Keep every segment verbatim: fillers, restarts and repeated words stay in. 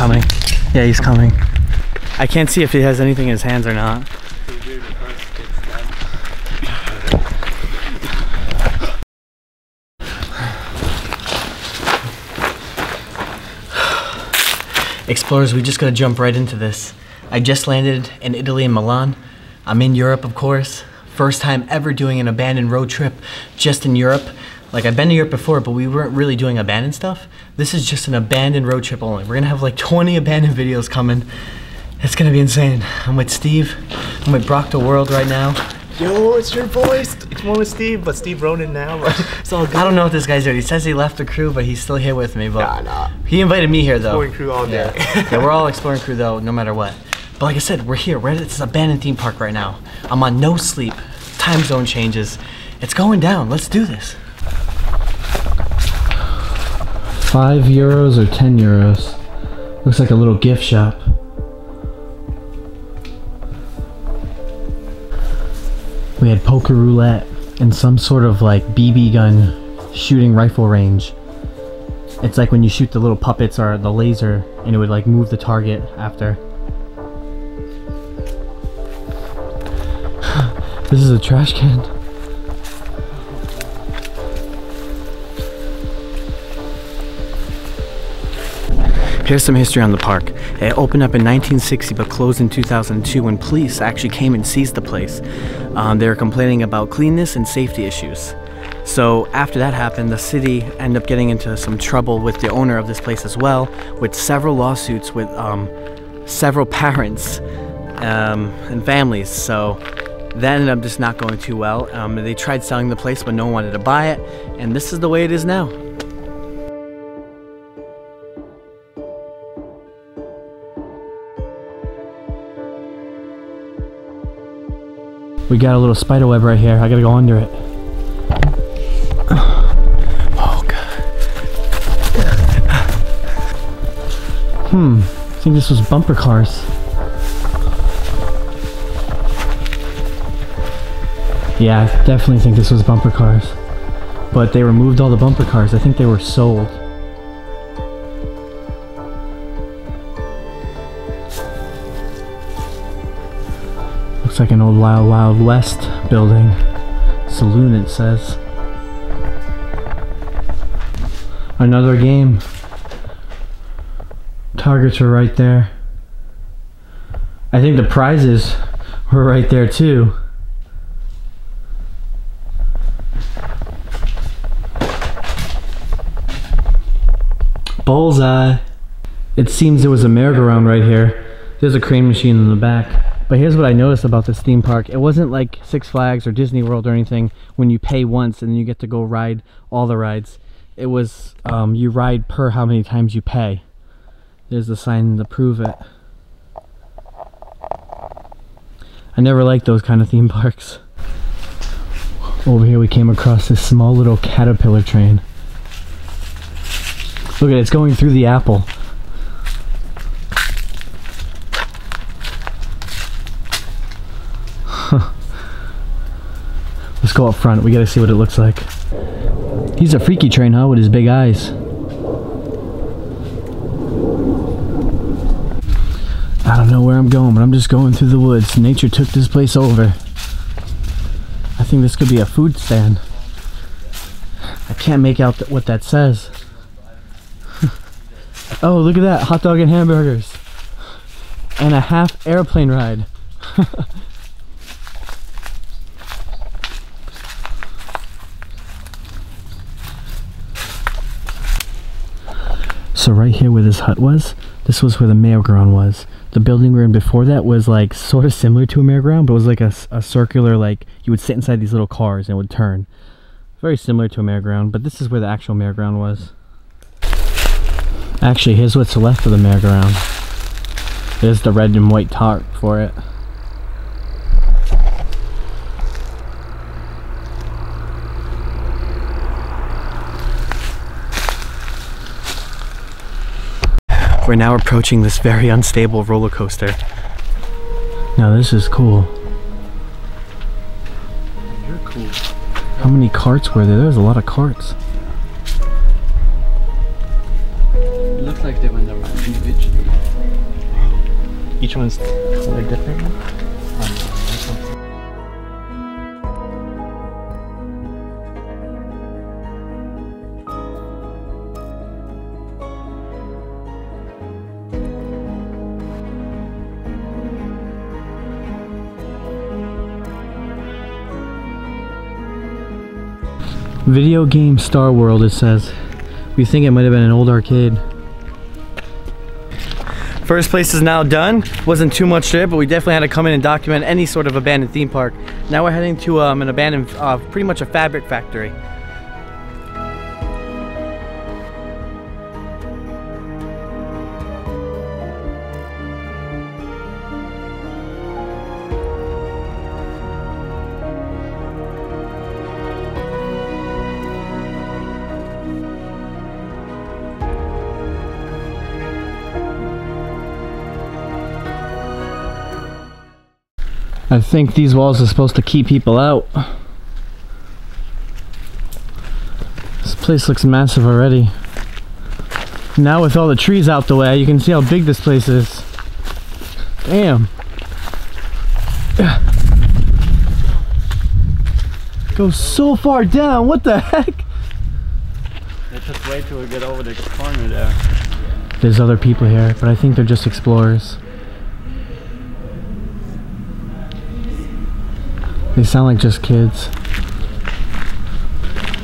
coming. Yeah, he's coming. I can't see if he has anything in his hands or not. Explorers, we just gotta jump right into this. I just landed in Italy in Milan. I'm in Europe, of course. First time ever doing an abandoned road trip just in Europe. Like, I've been to Europe before, but we weren't really doing abandoned stuff. This is just an abandoned road trip only. We're gonna have like twenty abandoned videos coming. It's gonna be insane. I'm with Steve. I'm with Brock the World right now. Yo, it's your voice. It's more with Steve, but Steve Ronan now. It's all good. I don't know what this guy's doing. He says he left the crew, but he's still here with me. But nah, nah. He invited me here though. Exploring crew all day. Yeah. Yeah, we're all exploring crew though, no matter what. But like I said, we're here. We're at this abandoned theme park right now. I'm on no sleep. Time zone changes. It's going down. Let's do this. Five euros or ten euros. Looks like a little gift shop. We had poker roulette and some sort of like B B gun shooting rifle range. It's like when you shoot the little puppets or the laser and it would like move the target after. This is a trash can. Here's some history on the park. It opened up in nineteen sixty but closed in two thousand two when police actually came and seized the place. Um, they were complaining about cleanness and safety issues. So after that happened, the city ended up getting into some trouble with the owner of this place as well, with several lawsuits with um, several parents um, and families. So that ended up just not going too well. Um, they tried selling the place but no one wanted to buy it, and this is the way it is now. We got a little spider web right here. I gotta go under it. Oh god. Hmm. I think this was bumper cars. Yeah, I definitely think this was bumper cars. But they removed all the bumper cars. I think they were sold. Looks like an old Wild Wild West building. Saloon, it says. Another game. Targets are right there. I think the prizes were right there too. Bullseye. It seems there was a merry-go-round right here. There's a crane machine in the back. But here's what I noticed about this theme park. It wasn't like Six Flags or Disney World or anything when you pay once and you get to go ride all the rides. It was um, you ride per how many times you pay. There's the sign to prove it. I never liked those kind of theme parks. Over here we came across this small little caterpillar train. Look at it, it's going through the apple. Let's go up front. We gotta see what it looks like. He's a freaky train, huh? With his big eyes. I don't know where I'm going, but I'm just going through the woods. Nature took this place over. I think this could be a food stand. I can't make out th- what that says. Oh, look at that. Hot dog and hamburgers. And a half airplane ride. So right here where this hut was, this was where the merry-go-round was. The building we were in before that was like sort of similar to a merry-go-round, but it was like a, a circular, like you would sit inside these little cars and it would turn. Very similar to a merry-go-round, but this is where the actual merry-go-round was. Actually, here's what's left of the merry-go-round. There's the red and white tarp for it. We're now approaching this very unstable roller coaster. Now this is cool. You're cool. How many carts were there? There was a lot of carts. It looks like they went around individually. each one's color different. Um, Video Game Star World, it says. We think it might have been an old arcade. First place is now done. Wasn't too much there, but we definitely had to come in and document any sort of abandoned theme park. Now we're heading to um, an abandoned, uh, pretty much a fabric factory. I think these walls are supposed to keep people out. This place looks massive already. Now with all the trees out the way, you can see how big this place is. Damn. Goes so far down, what the heck? It took way till we get over the corner there. There's other people here, but I think they're just explorers. They sound like just kids.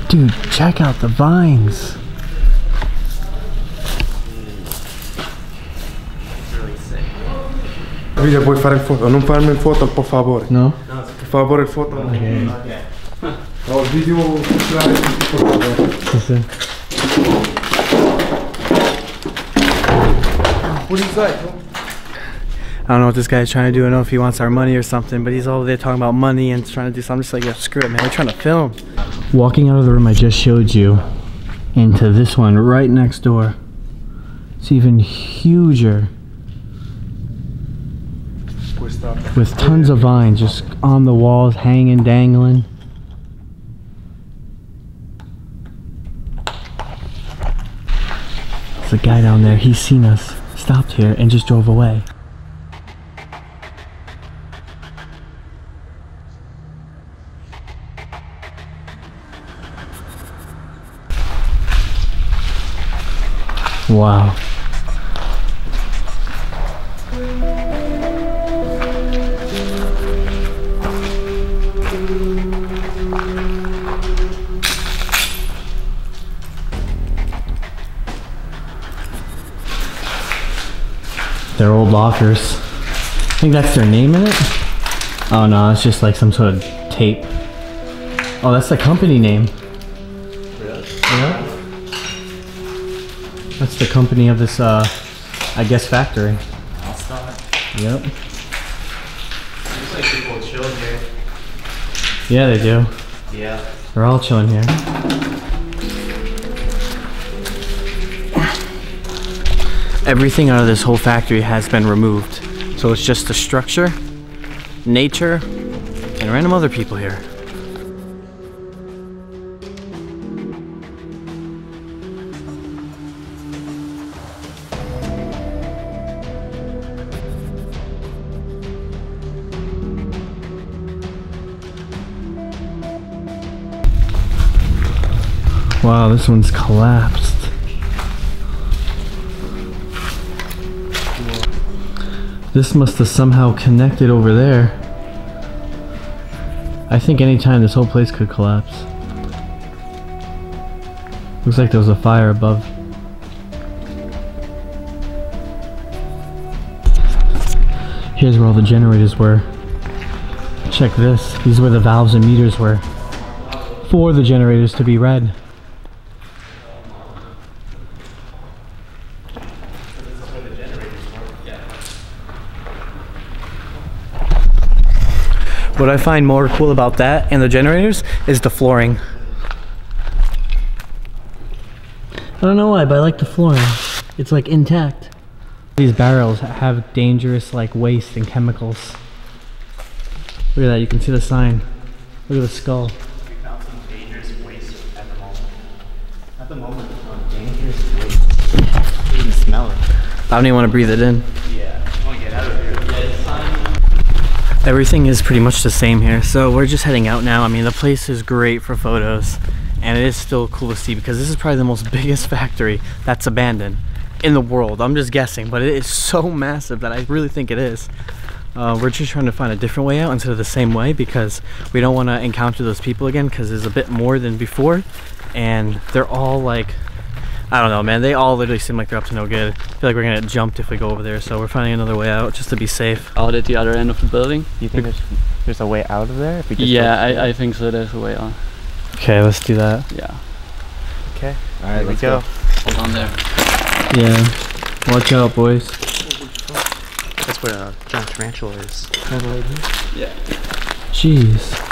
Dude, check out the vines. Video, puoi fare il foto? Non farmi il foto, per favore. No? No. Per favore, il foto. Okay. Okay. Oh, video, sì, sì. What is that? I don't know what this guy is trying to do. I don't know if he wants our money or something, but he's all there talking about money and trying to do something. I'm just like, yeah, screw it, man. We're trying to film. Walking out of the room I just showed you into this one right next door. It's even huger. With tons of vines just on the walls, hanging, dangling. There's a guy down there. He's seen us, stopped here, and just drove away. Wow. They're old lockers. I think that's their name in it? Oh no, it's just like some sort of tape. Oh, that's the company name. That's the company of this, uh, I guess, factory. I'll stop. Yep. Looks like people chill here. Yeah, they do. Yeah. They're all chilling here. Everything out of this whole factory has been removed. So it's just the structure, nature, and random other people here. Wow, this one's collapsed. This must have somehow connected over there. I think anytime this whole place could collapse. Looks like there was a fire above. Here's where all the generators were. Check this. These were the valves and meters were for the generators to be read. What I find more cool about that and the generators is the flooring. I don't know why, but I like the flooring. It's like intact. These barrels have dangerous like waste and chemicals. Look at that, you can see the sign. Look at the skull. We found some dangerous waste at the moment. At the moment, we found dangerous waste. You can smell it. I don't even want to breathe it in. Yeah, I want to get out of here. Everything is pretty much the same here, so we're just heading out now. I mean, the place is great for photos, and it is still cool to see because this is probably the most biggest factory that's abandoned in the world. I'm just guessing, but it is so massive that I really think it is. Uh, we're just trying to find a different way out instead of the same way because we don't want to encounter those people again because there's a bit more than before, and they're all like, I don't know, man, they all literally seem like they're up to no good. I feel like we're gonna get jumped if we go over there, so we're finding another way out just to be safe. Out at the other end of the building? You think there's, there's a way out of there? If we just yeah, I, I think so, there's a way out. Okay, let's do that. Yeah. Okay, alright, let's go. go. Hold on there. Yeah, watch out, boys. That's where a giant tarantula is. Kind of like this? Yeah. Jeez.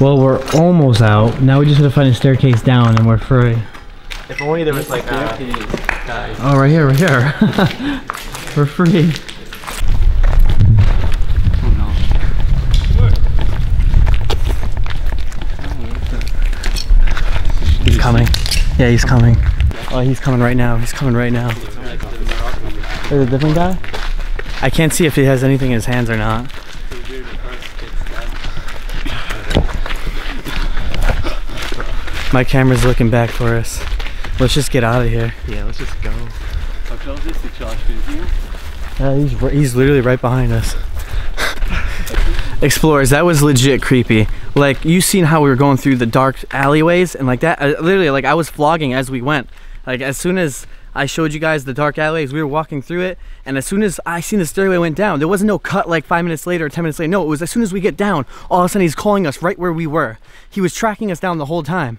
Well, we're almost out. Now we just have to find a staircase down and we're free. If only there was like a uh, guys. Oh, right here, right here. We're free. Oh no. He's coming. Yeah, he's coming. Oh, he's coming right now. He's coming right now. There's a different guy? I can't see if he has anything in his hands or not. My camera's looking back for us. Let's just get out of here. Yeah, let's just go. How close is the Josh? Yeah, he's, he's literally right behind us. Explorers, that was legit creepy. Like, you seen how we were going through the dark alleyways and like that? I, literally, like I was vlogging as we went. Like, as soon as I showed you guys the dark alleyways, we were walking through it, and as soon as I seen the stairway went down, there wasn't no cut like five minutes later or ten minutes later. No, it was as soon as we get down, all of a sudden he's calling us right where we were. He was tracking us down the whole time.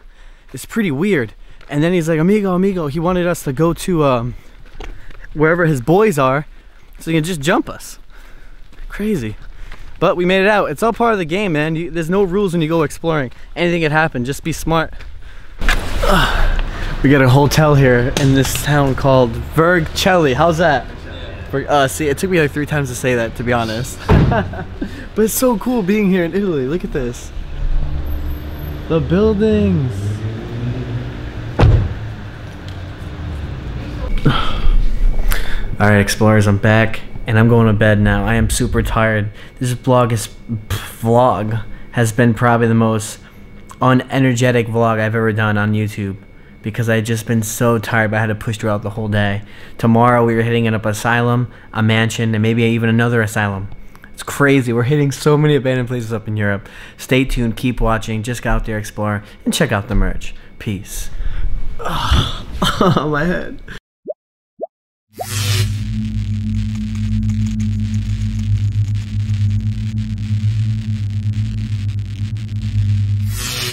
It's pretty weird. And then he's like, amigo, amigo. He wanted us to go to um, wherever his boys are so he can just jump us. Crazy. But we made it out. It's all part of the game, man. You, there's no rules when you go exploring. Anything could happen. Just be smart. Uh, we got a hotel here in this town called Vercelli. How's that? Yeah. Uh, see, it took me like three times to say that, to be honest. But it's so cool being here in Italy. Look at this. The buildings. Alright, explorers, I'm back and I'm going to bed now. I am super tired. This vlog is vlog has been probably the most unenergetic vlog I've ever done on YouTube because I had just been so tired, but I had to push throughout the whole day. Tomorrow we are hitting an asylum, a mansion, and maybe even another asylum. It's crazy. We're hitting so many abandoned places up in Europe. Stay tuned, keep watching, just go out there, explore, and check out the merch. Peace. Oh, my head.